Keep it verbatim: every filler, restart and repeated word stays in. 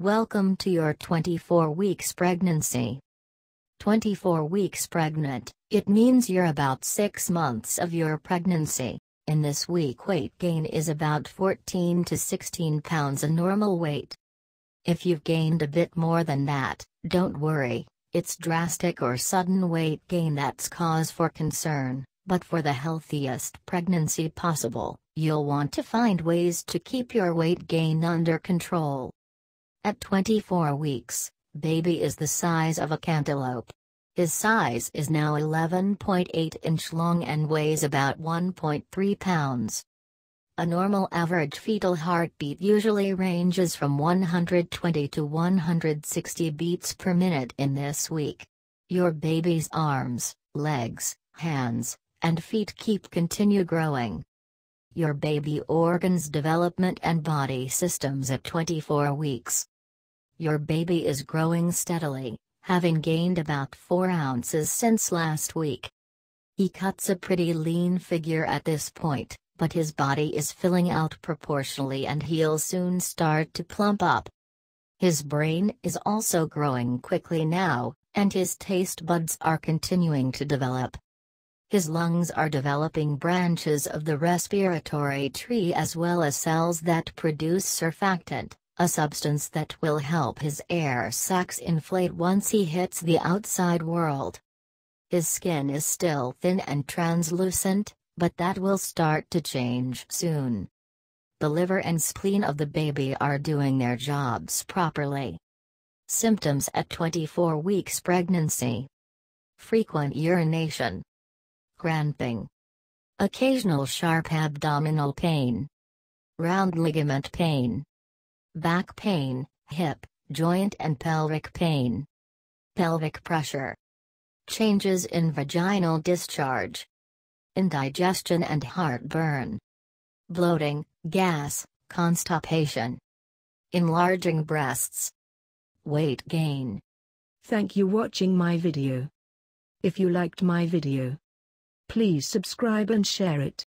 Welcome to your twenty-four weeks pregnancy. twenty-four weeks pregnant, it means you're about six months of your pregnancy. In this week, weight gain is about fourteen to sixteen pounds a normal weight. If you've gained a bit more than that, don't worry, it's drastic or sudden weight gain that's cause for concern, but for the healthiest pregnancy possible, you'll want to find ways to keep your weight gain under control. At twenty-four weeks, baby is the size of a cantaloupe. His size is now eleven point eight inches long and weighs about one point three pounds. A normal average fetal heartbeat usually ranges from one hundred twenty to one hundred sixty beats per minute in this week. Your baby's arms, legs, hands, and feet keep continue growing. Your baby organs development and body systems at twenty-four weeks. Your baby is growing steadily, having gained about four ounces since last week. He cuts a pretty lean figure at this point, but his body is filling out proportionally and he'll soon start to plump up. His brain is also growing quickly now, and his taste buds are continuing to develop. His lungs are developing branches of the respiratory tree as well as cells that produce surfactant, a substance that will help his air sacs inflate once he hits the outside world. His skin is still thin and translucent, but that will start to change soon. The liver and spleen of the baby are doing their jobs properly. Symptoms at twenty-four weeks pregnancy: frequent urination, cramping, occasional sharp abdominal pain, round ligament pain, back pain, hip, joint and pelvic pain, pelvic pressure, changes in vaginal discharge, indigestion and heartburn, bloating, gas, constipation, enlarging breasts, weight gain. Thank you for watching my video. If you liked my video, please subscribe and share it.